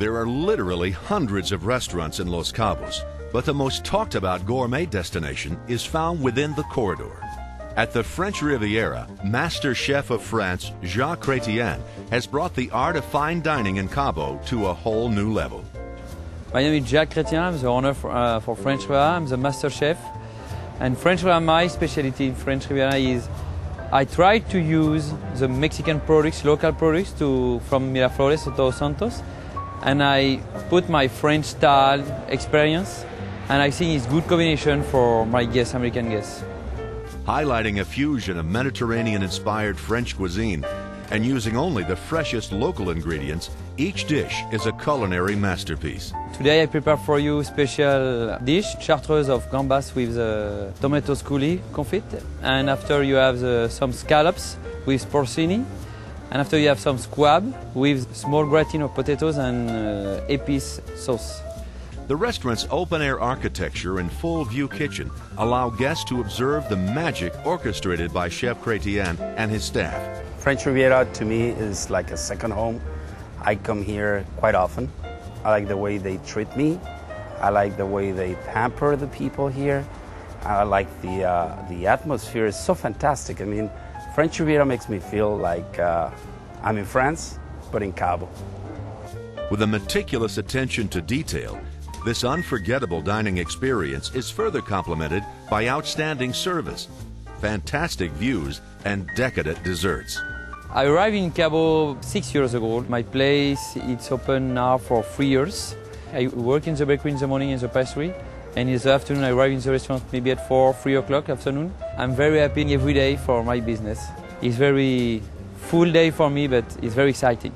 There are literally hundreds of restaurants in Los Cabos, but the most talked about gourmet destination is found within the corridor. At the French Riviera, Master Chef of France, Jacques Chrétien, has brought the art of fine dining in Cabo to a whole new level. My name is Jacques Chrétien, I'm the owner for French Riviera, I'm the Master Chef. And French Riviera, my specialty in French Riviera is I try to use the Mexican products, local products from Miraflores to Todos Santos. And I put my French style experience, and I think it's good combination for my guests, American guests. Highlighting a fusion of Mediterranean-inspired French cuisine and using only the freshest local ingredients, each dish is a culinary masterpiece. Today I prepare for you a special dish, chartreuse of gambas with the tomatoes coulis confit, and after you have some scallops with porcini. And after you have some squab with small gratin of potatoes and épice sauce. The restaurant's open-air architecture and full-view kitchen allow guests to observe the magic orchestrated by Chef Chrétien and his staff. French Riviera to me is like a second home. I come here quite often. I like the way they treat me. I like the way they pamper the people here. I like the atmosphere is so fantastic. I mean, French Riviera makes me feel like I'm in France, but in Cabo. With a meticulous attention to detail, this unforgettable dining experience is further complemented by outstanding service, fantastic views, and decadent desserts. I arrived in Cabo 6 years ago. My place, it's open now for 3 years. I work in the bakery in the morning in the pastry. And in the afternoon, I arrive in the restaurant maybe at 4 or 3 o'clock afternoon. I'm very happy every day for my business. It's very full day for me, but it's very exciting.